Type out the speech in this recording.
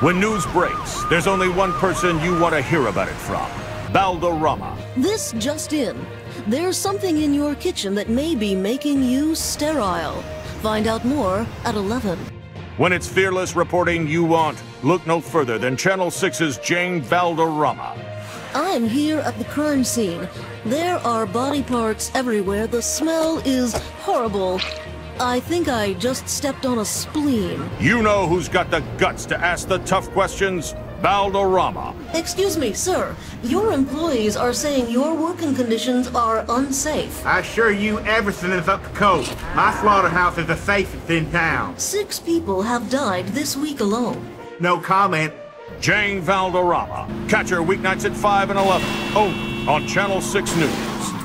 When news breaks, there's only one person you want to hear about it from. Valderrama. This just in. There's something in your kitchen that may be making you sterile. Find out more at 11. When it's fearless reporting you want, look no further than Channel 6's Jane Valderrama. I'm here at the crime scene. There are body parts everywhere. The smell is horrible. I think I just stepped on a spleen. You know who's got the guts to ask the tough questions? Valderrama. Excuse me, sir. Your employees are saying your working conditions are unsafe. I assure you everything is up to code. My slaughterhouse is the safest in town. 6 people have died this week alone. No comment. Jane Valderrama. Catch her weeknights at 5 and 11. Oh, on Channel 6 News.